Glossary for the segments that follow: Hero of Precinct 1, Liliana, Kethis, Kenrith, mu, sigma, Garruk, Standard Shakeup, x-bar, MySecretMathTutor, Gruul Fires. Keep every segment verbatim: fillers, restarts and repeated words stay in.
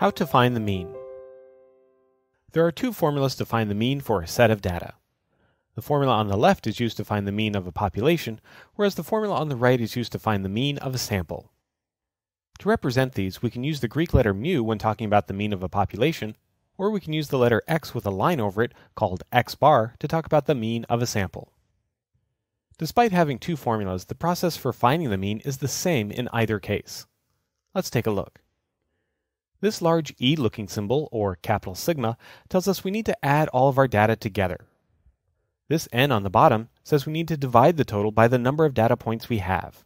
How to find the mean. There are two formulas to find the mean for a set of data. The formula on the left is used to find the mean of a population, whereas the formula on the right is used to find the mean of a sample. To represent these, we can use the Greek letter mu when talking about the mean of a population, or we can use the letter x with a line over it, called x-bar, to talk about the mean of a sample. Despite having two formulas, the process for finding the mean is the same in either case. Let's take a look. This large E-looking symbol, or capital sigma, tells us we need to add all of our data together. This N on the bottom says we need to divide the total by the number of data points we have.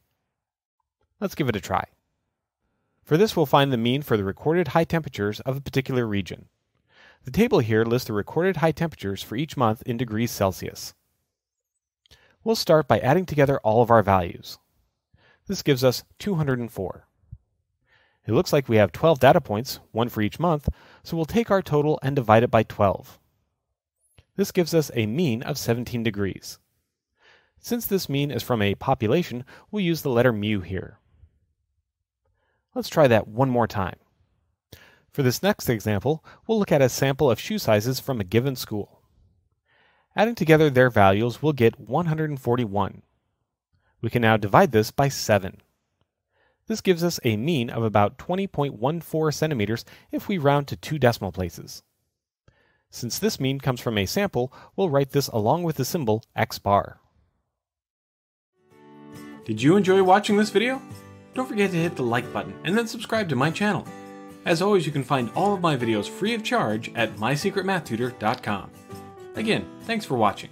Let's give it a try. For this, we'll find the mean for the recorded high temperatures of a particular region. The table here lists the recorded high temperatures for each month in degrees Celsius. We'll start by adding together all of our values. This gives us two hundred four. It looks like we have twelve data points, one for each month, so we'll take our total and divide it by twelve. This gives us a mean of seventeen degrees. Since this mean is from a population, we'll use the letter mu here. Let's try that one more time. For this next example, we'll look at a sample of shoe sizes from a given school. Adding together their values, we'll get one hundred forty-one. We can now divide this by seven. This gives us a mean of about twenty point one four centimeters if we round to two decimal places. Since this mean comes from a sample, we'll write this along with the symbol x-bar. Did you enjoy watching this video? Don't forget to hit the like button and then subscribe to my channel. As always, you can find all of my videos free of charge at my secret math tutor dot com. Again, thanks for watching.